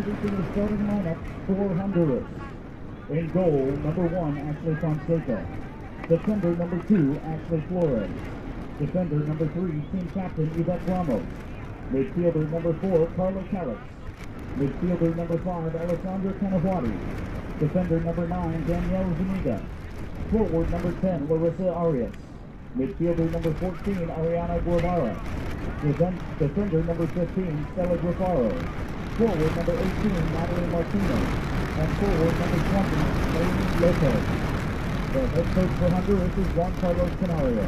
introducing the starting lineup for Honduras. In goal, number 1, Ashley Fonseca. Defender number 2, Ashley Flores. Defender number 3, team captain Yvette Ramos. Midfielder number 4, Carlos Calix. Midfielder number 5, Alexandra Canavati. Defender number 9, Danielle Zuniga. Forward number 10, Larissa Arias. Midfielder number 14, Ariana Guevara. Defender number 15, Stella Grifaro. Forward number 18, Madeline Martino. And forward number 20, Helene Lopez. The head coach for Honduras is Juan Carlos Canario.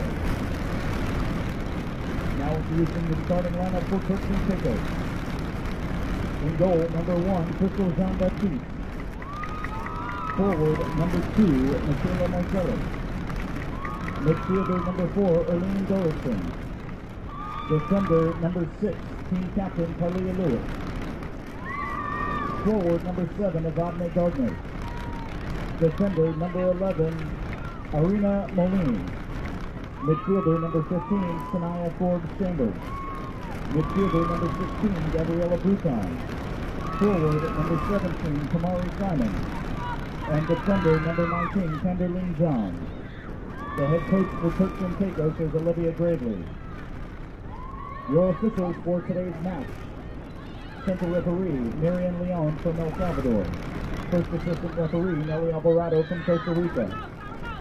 Now introducing the starting lineup for Turks and Caicos. In goal, number 1, Crystal Zandacique. Forward number 2, Maciela Majelis. Midfielder number 4, Erlene Darlison. Defender number 6, team captain Tarlea Lewis. Forward number 7, Avni Garnett. Defender number 11, Arena Moline. Midfielder number 15, Tania Ford Sanders. Midfielder number 16, Gabriella Bruton. Forward number 17, Tamari Simon. And defender number 19, Kanderlyn John. The head coach for Turks and Caicos is Olivia Gravely. Your officials for today's match: Central referee Marianne Leon from El Salvador. First assistant referee Nelly Alvarado from Costa Rica.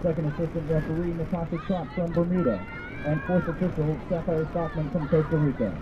Second assistant referee Natasha Chapp from Bermuda. And fourth official Sapphire Stockman from Costa Rica.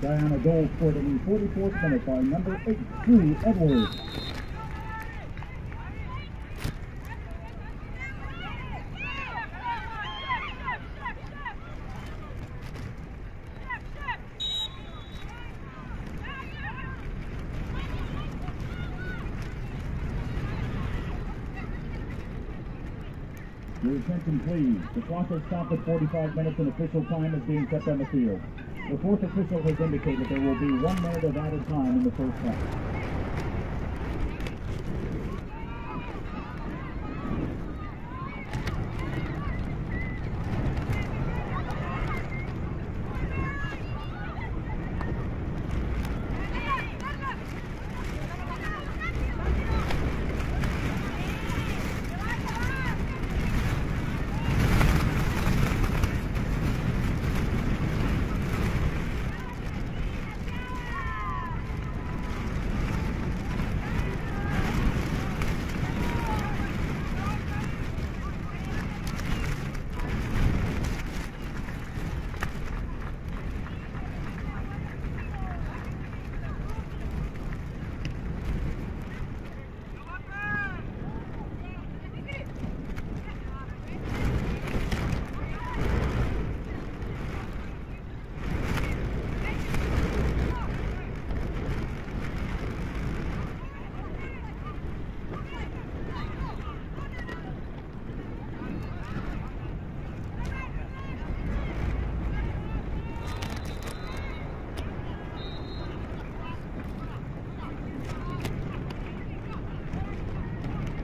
Diana Gold scored in the 44th minute by number 8, Drew Edwards. Your attention, please. The clock has stopped at 45 minutes and official time is being kept on the field. The fourth official has indicated there will be 1 minute of added time in the first half.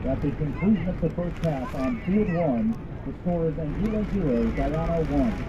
At the conclusion of the first half on field 1, the score is Anguilla 0, Guyana 1.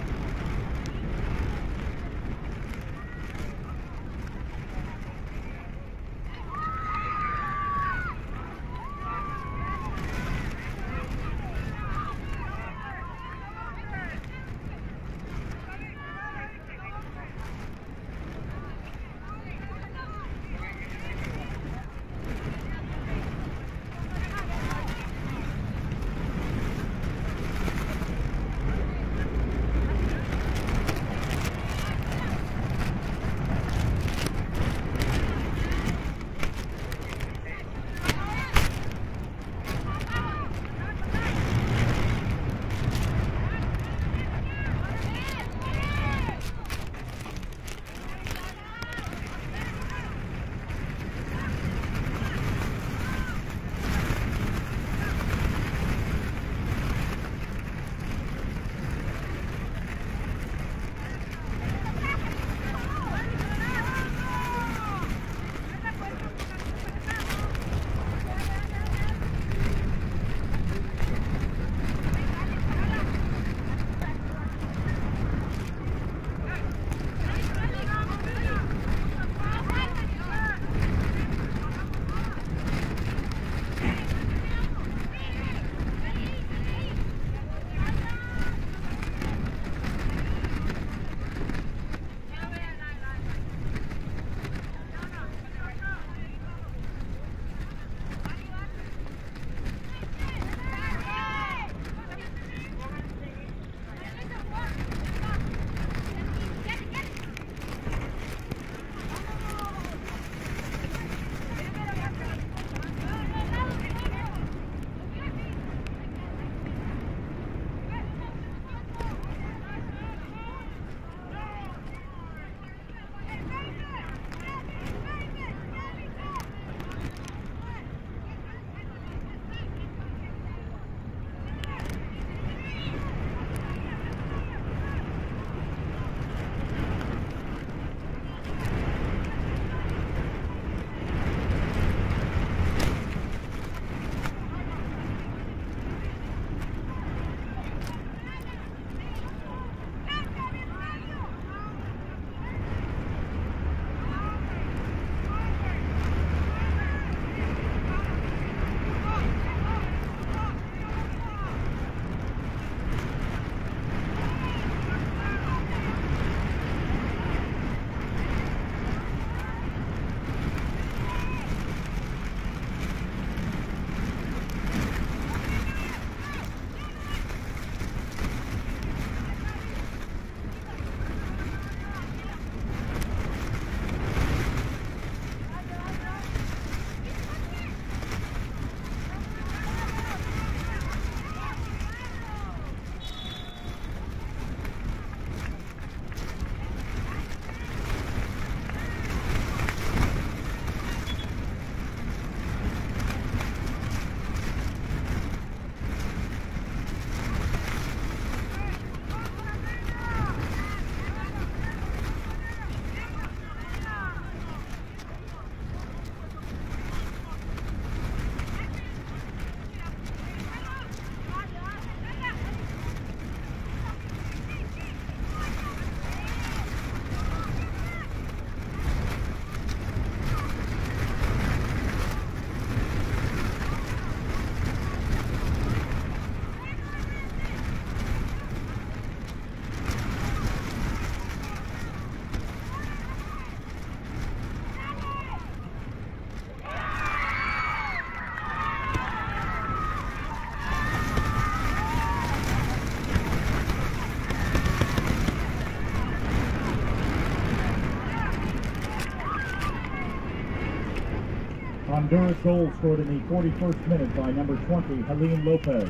Honduras goal scored in the 41st minute by number 20, Helene Lopez.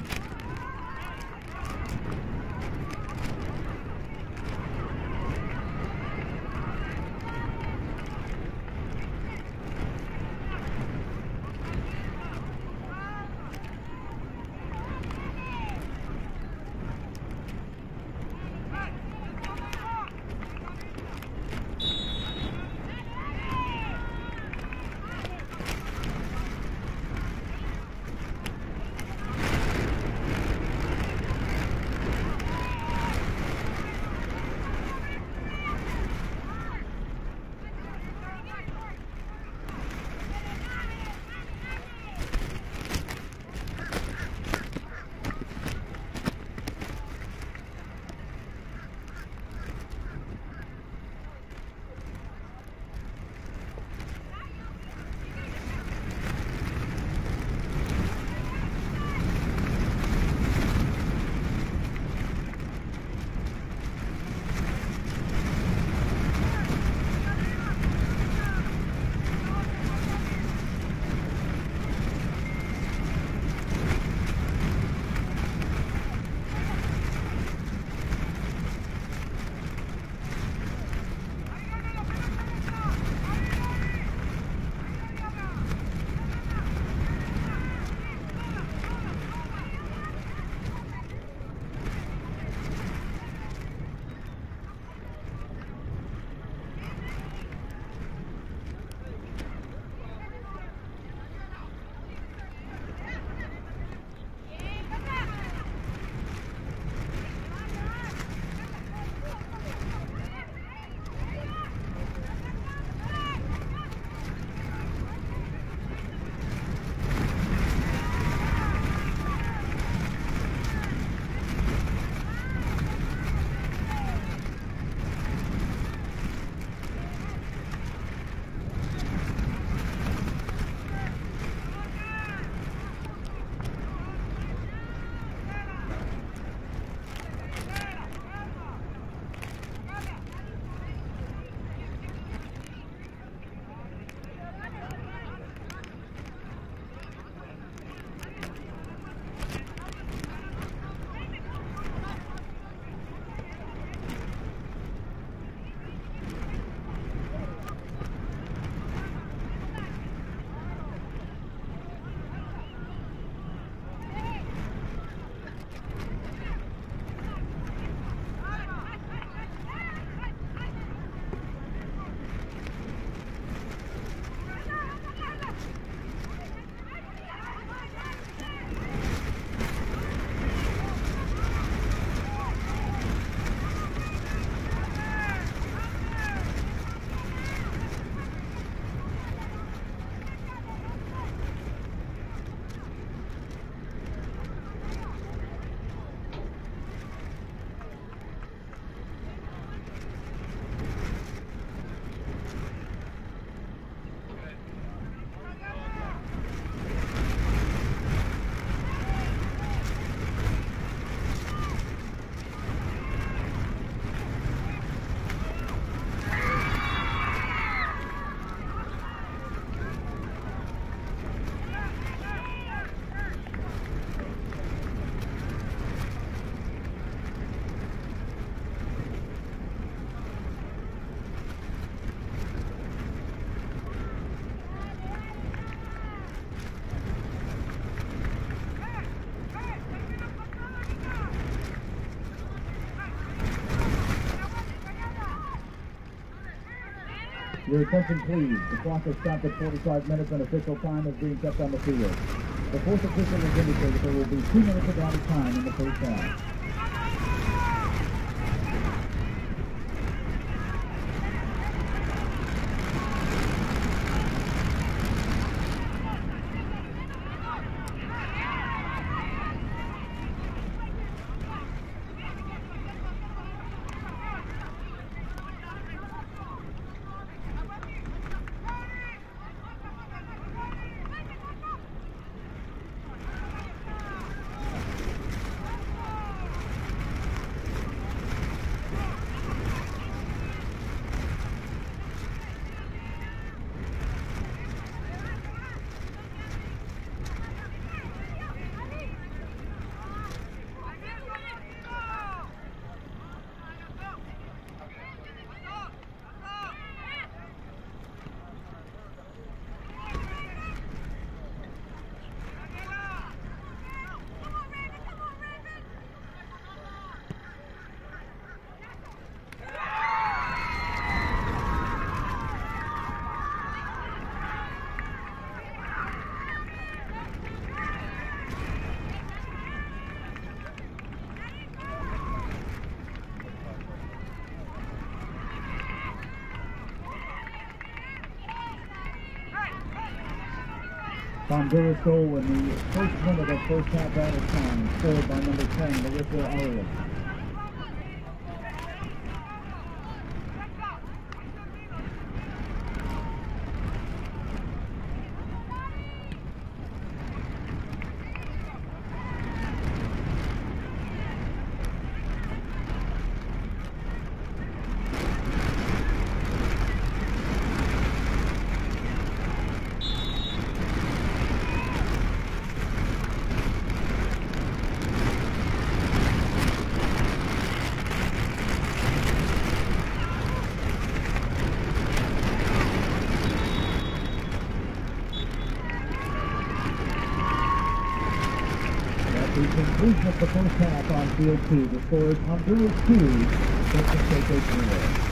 Your attention please. The clock has stopped at 45 minutes and official time is being kept on the field. The fourth official has indicated there will be 2 minutes of added time in the first half. Honduras goal in the first minute of first half out of time, scored by number 10, Larissa Arias. Conclusion of the first half on field 2. The score is Honduras 2, Turks and Caicos 0.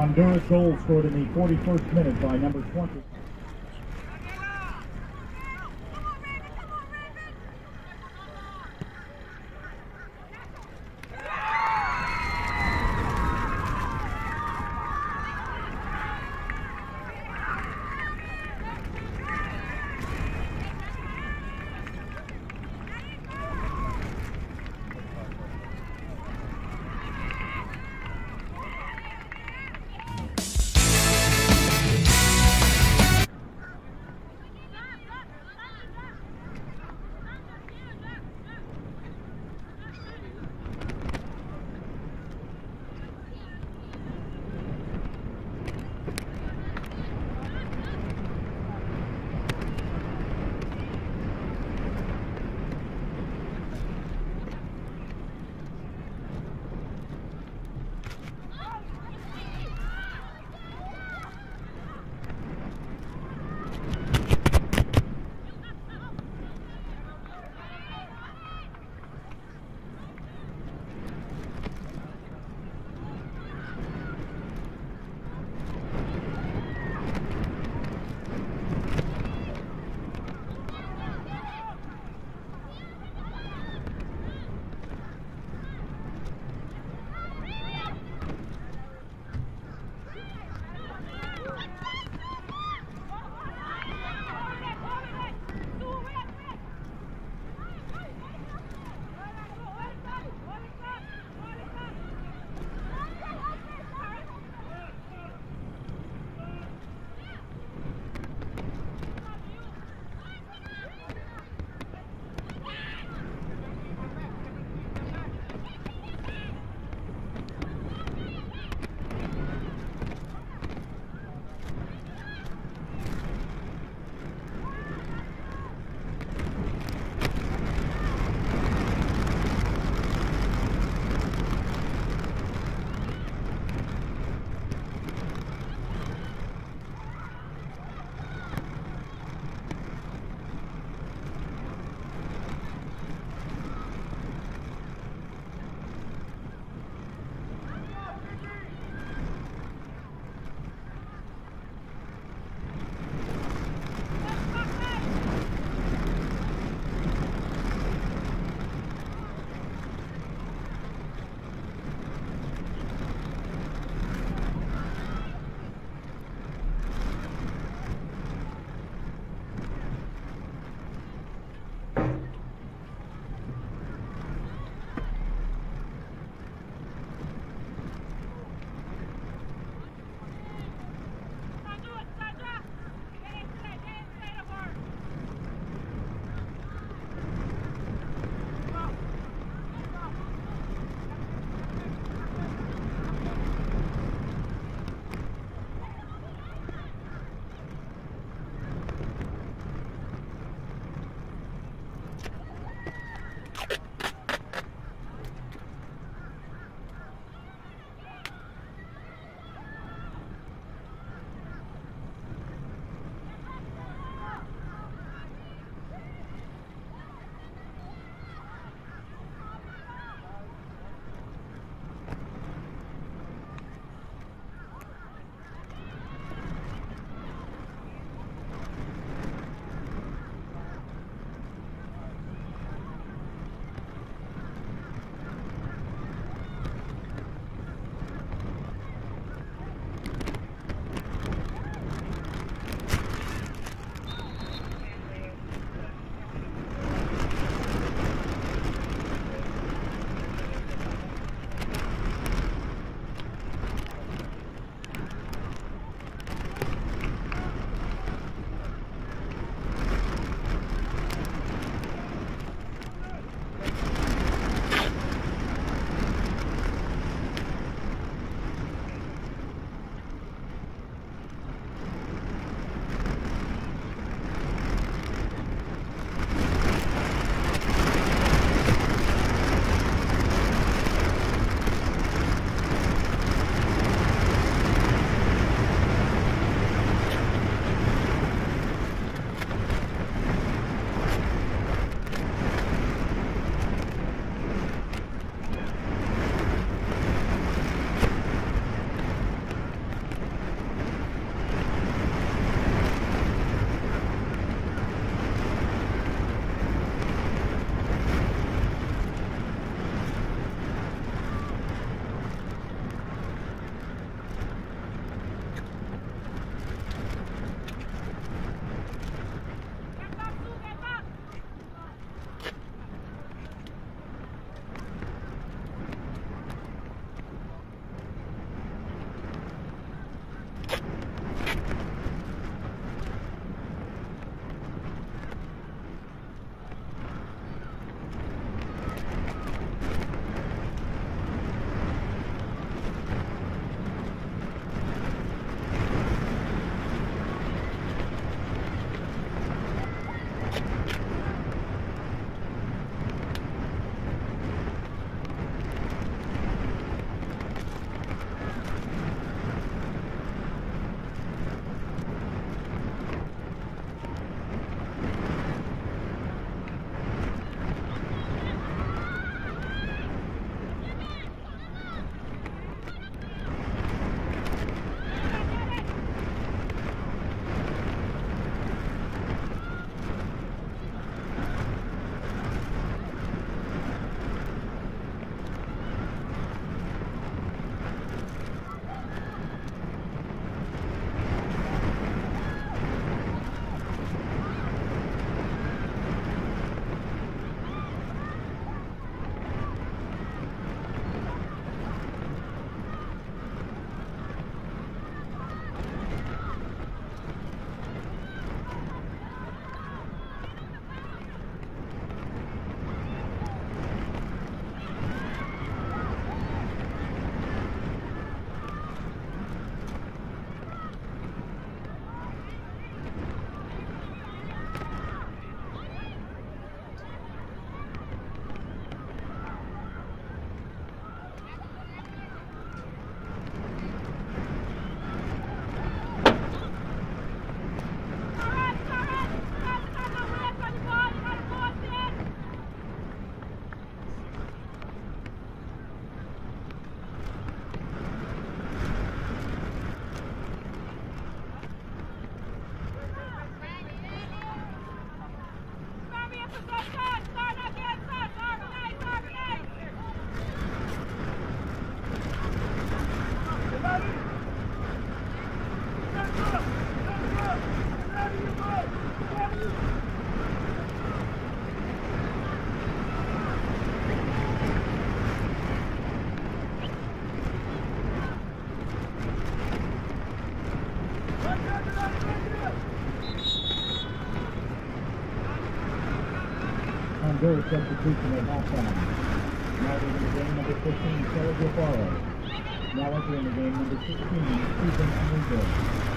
Honduras goal scored in the 41st minute by number 20. Substitution at halftime. Now entering the game number 15, Stella Grifaro. Now entering the game number 16, Susan Anugo.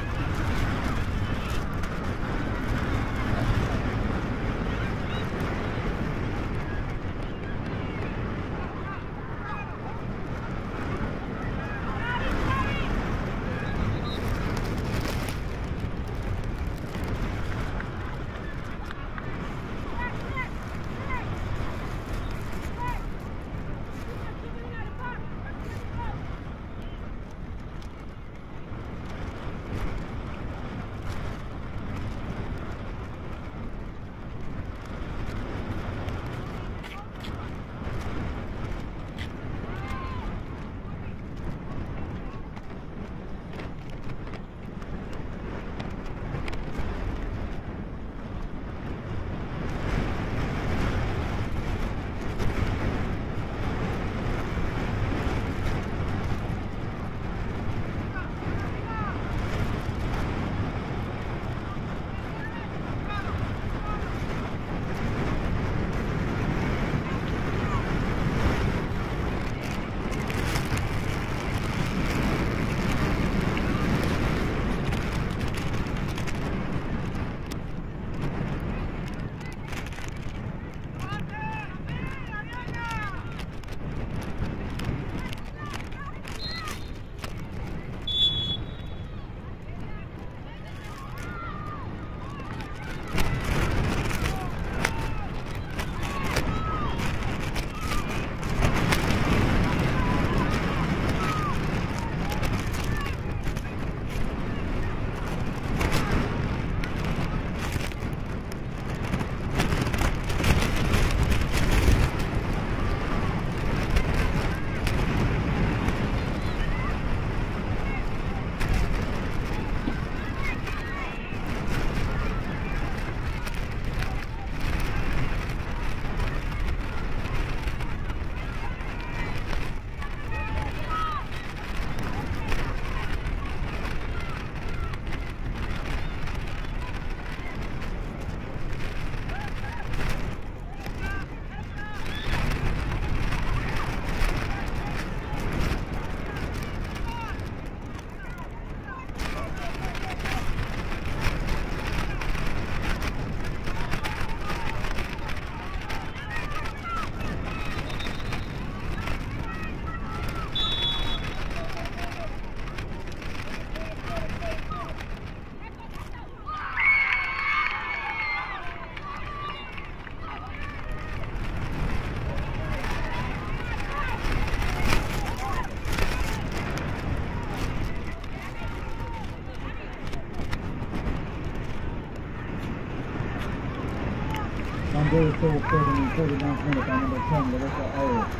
Goal scored in the 49th minute by number 10, Larissa Arias.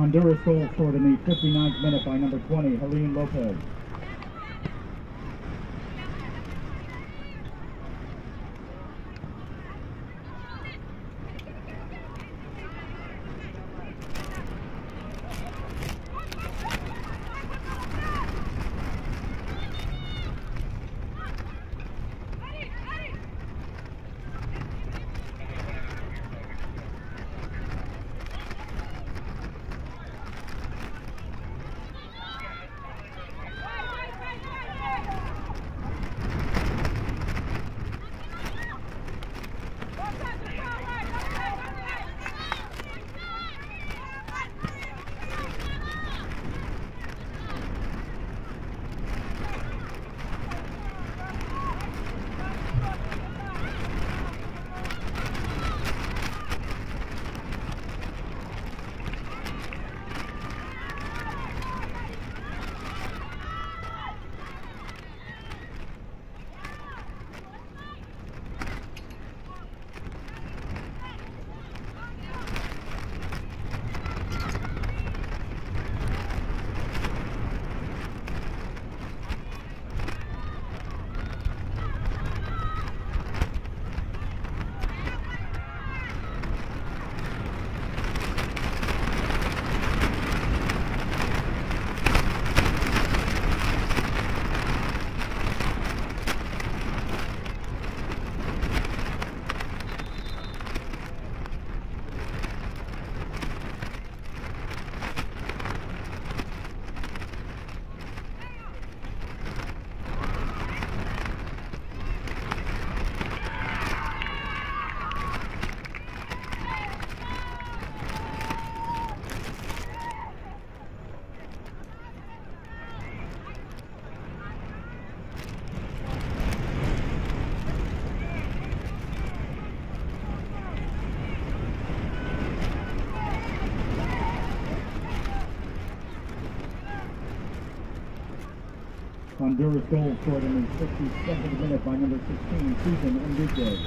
Honduras goal scored in the 59th minute by number 20, Helene Lopez. Honduras goal scored in the 62nd minute by number 16, Susan Enriquez.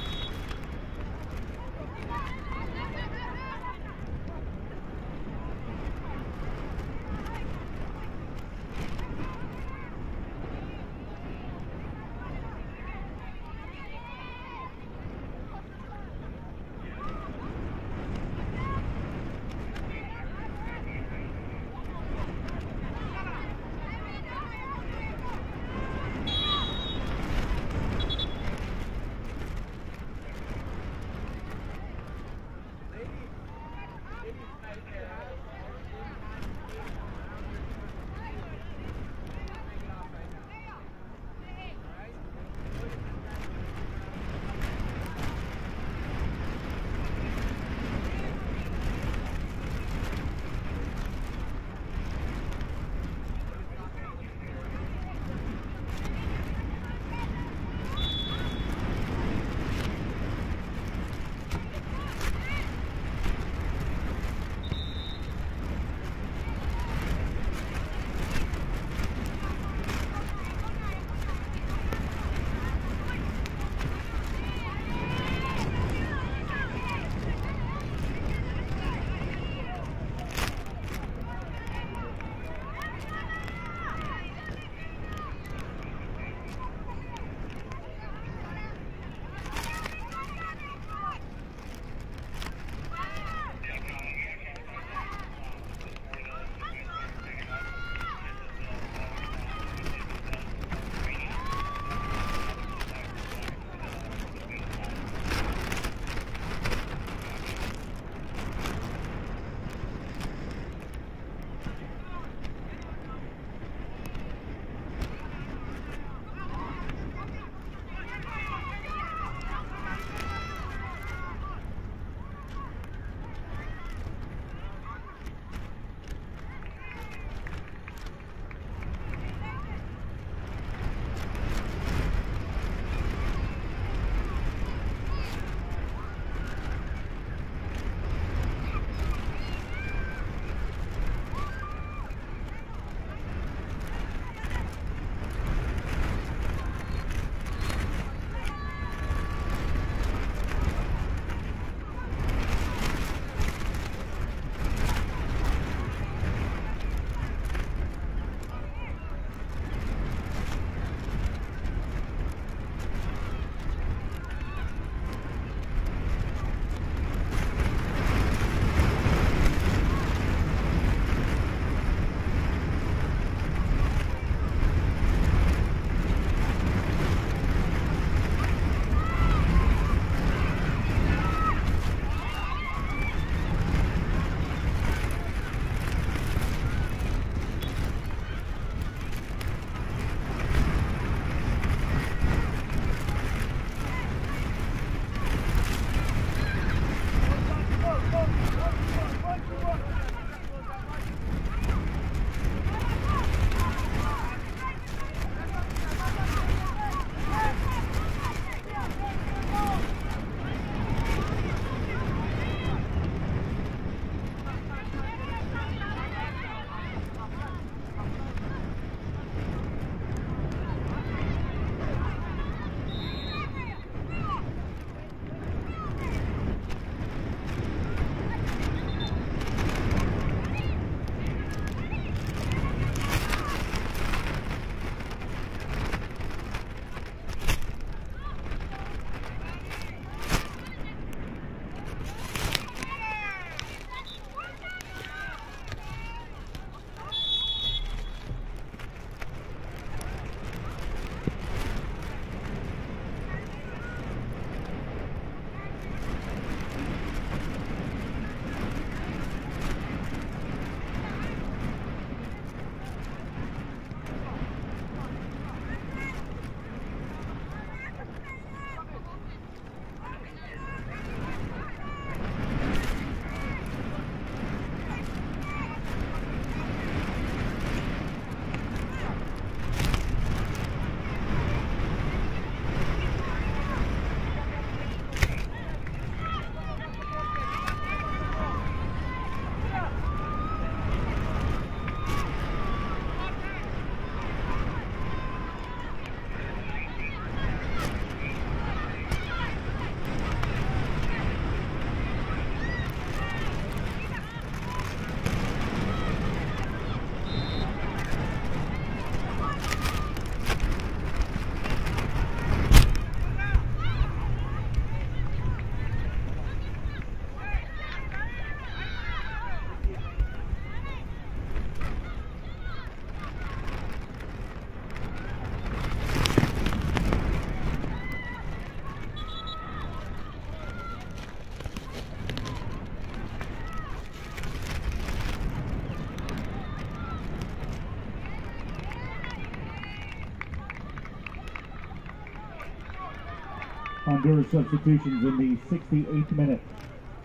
Honduras substitutions in the 68th minute.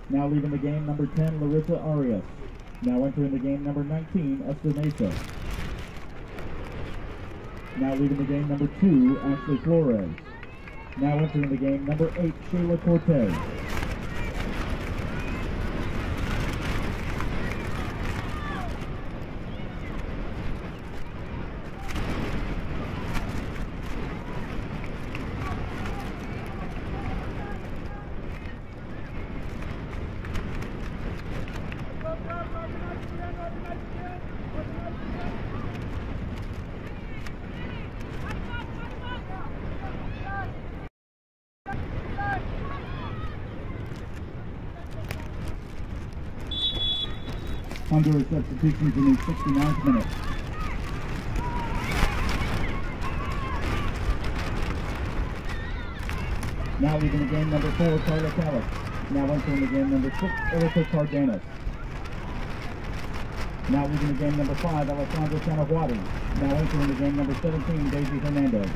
Now leaving the game, number 10, Larissa Arias. Now entering the game, number 19, Espinosa. Now leaving the game, number 2, Ashley Flores. Now entering the game, number 8, Shayla Cortez. Honduras substitutions in the 69th minute. Now leaving the game, number 4, Carlos Calix. Now entering the game, number 6, Erica Cardenas. Now leaving the game, number 5, Alexandra Canavati. Now entering the game, number 17, Daisy Hernandez.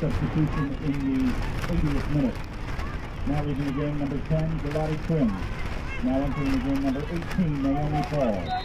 Substitution in the 80th minute. Now leaving the game, number 10, Gelati Quinn. Now entering the game, number 18, Naomi Paul.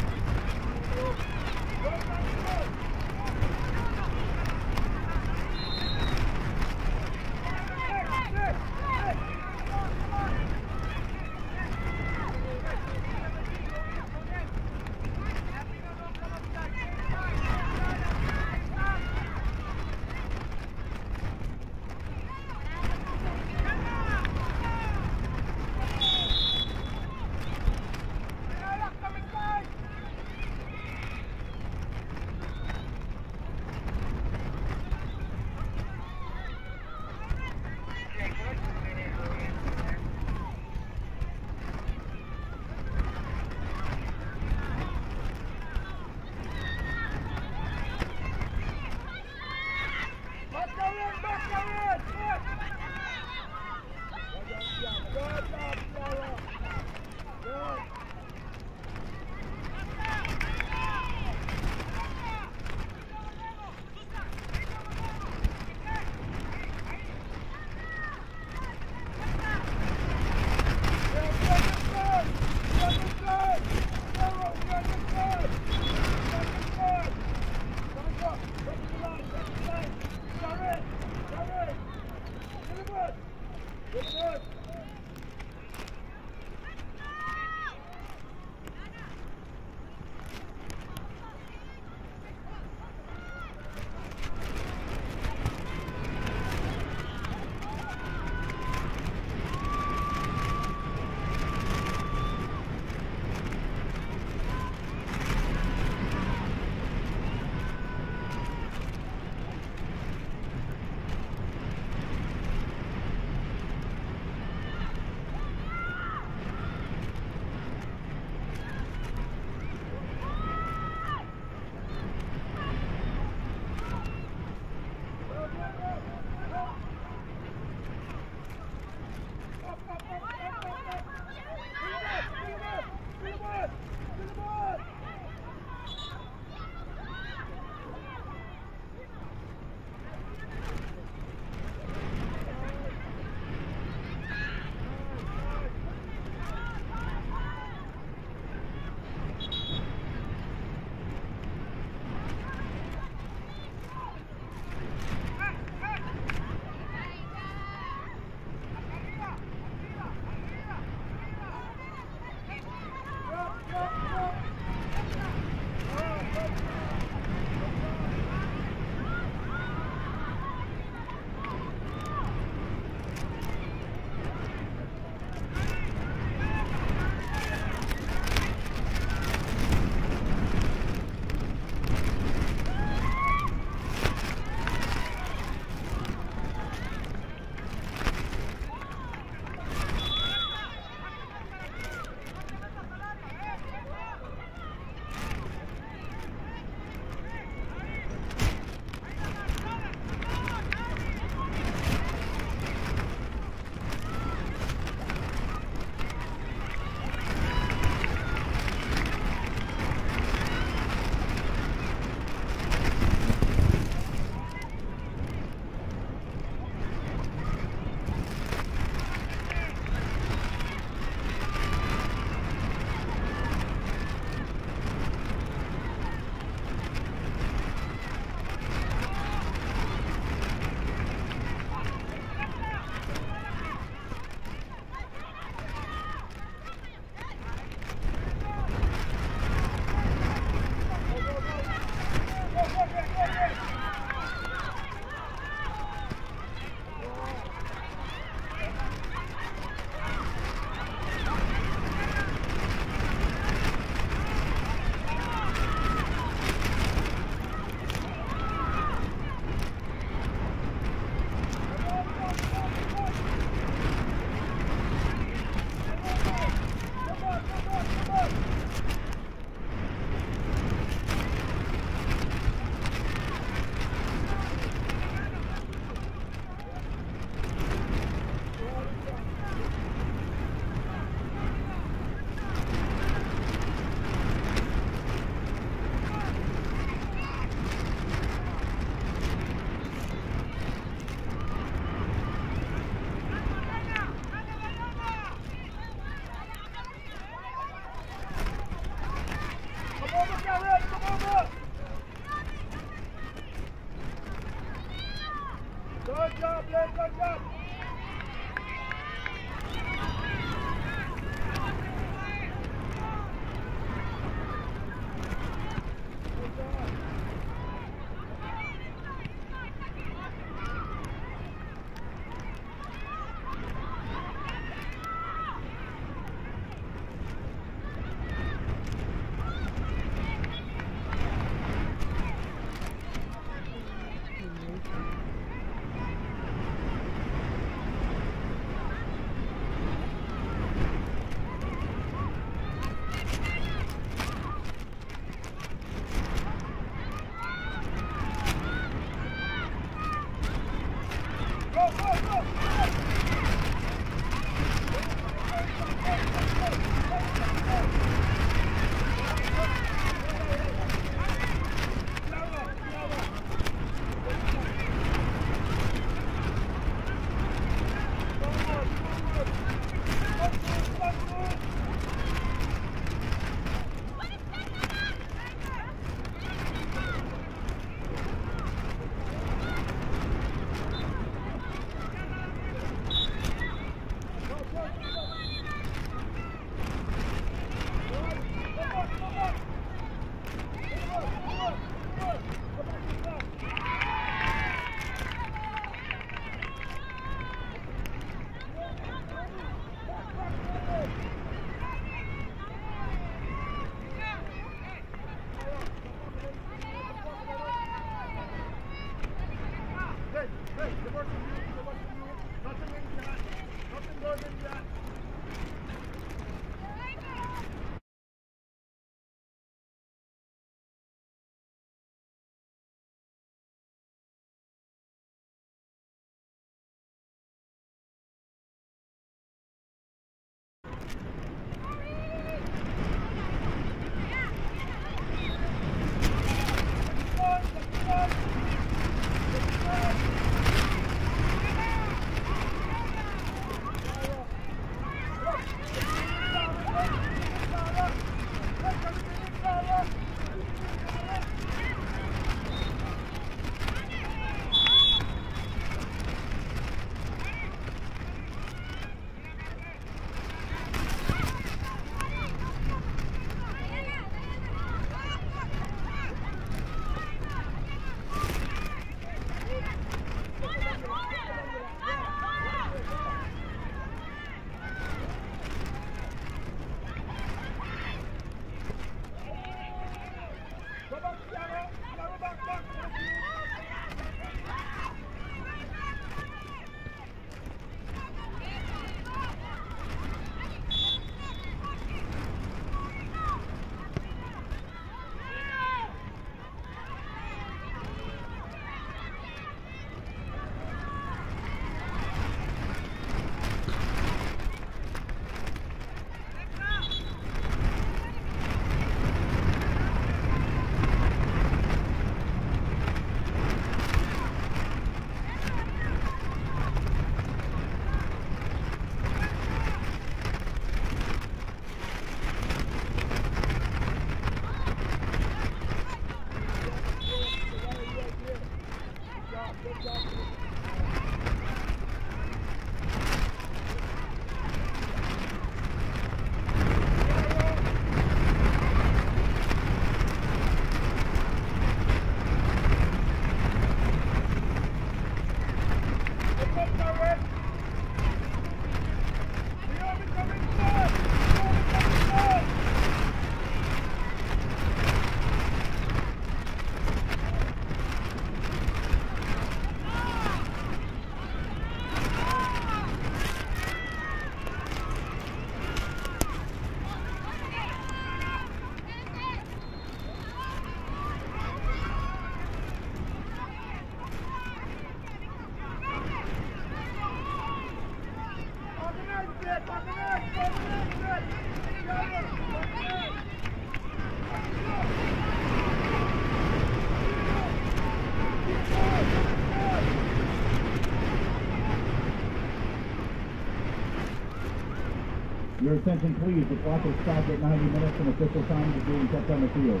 Your attention please, the clock is stopped at 90 minutes and official time is being kept on the field.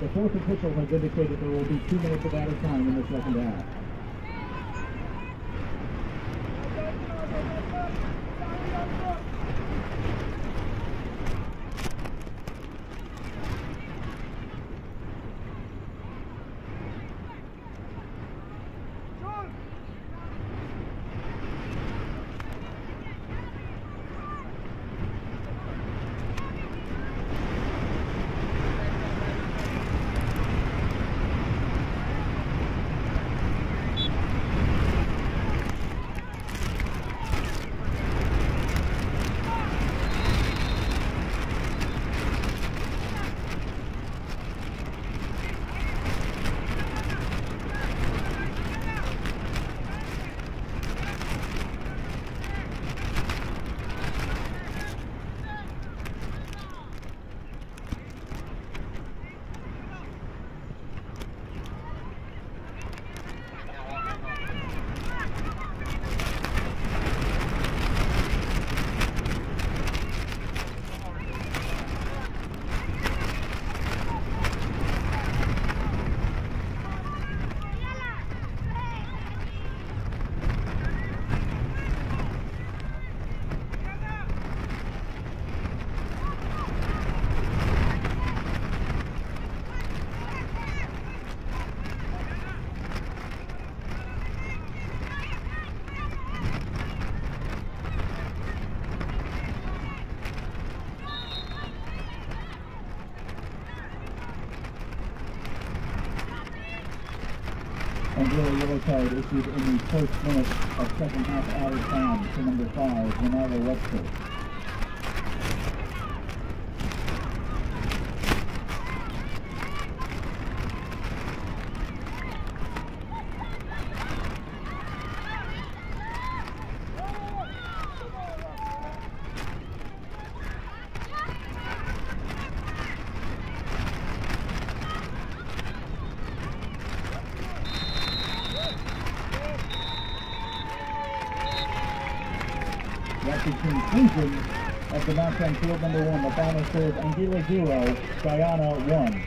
The fourth official has indicated there will be 2 minutes of added time in the second half. Yellow card issued in the first minute of second half added time to number 5, Ronaldo Webster. Of the match on field number 1, the final serve Anguilla 0, Guyana 1.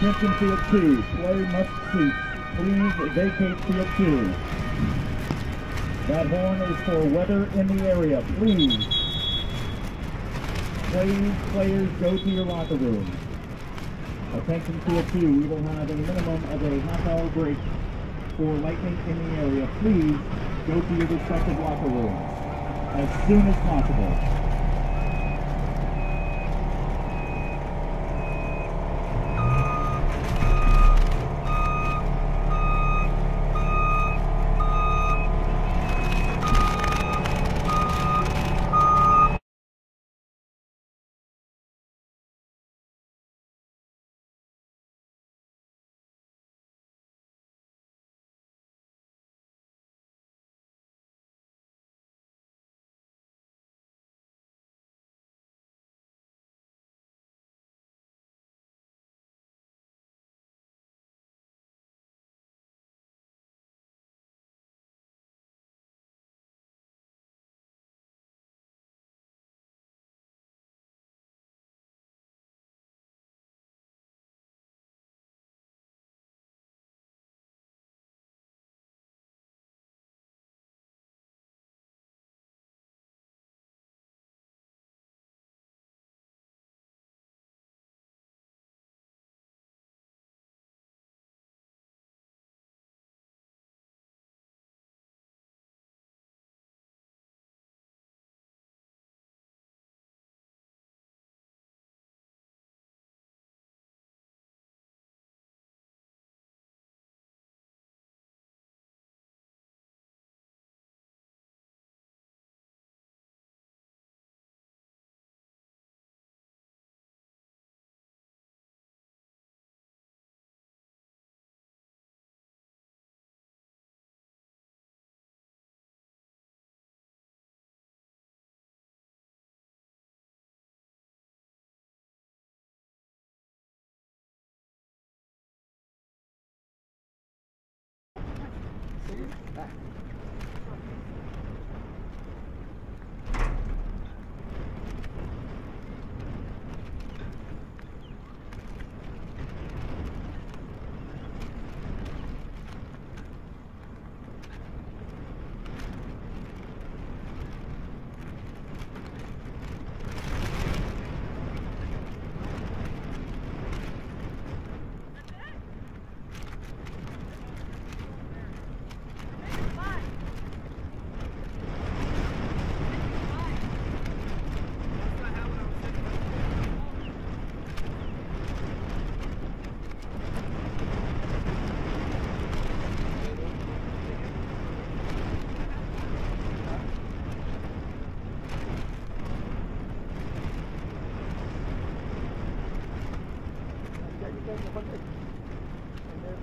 Attention field 2, play must cease. Please vacate field 2. That horn is for weather in the area. Please. Please, players, go to your locker room. Attention field 2, we will have a minimum of a half-hour break for lightning in the area. Please go to your respective locker rooms as soon as possible.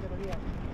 Gracias.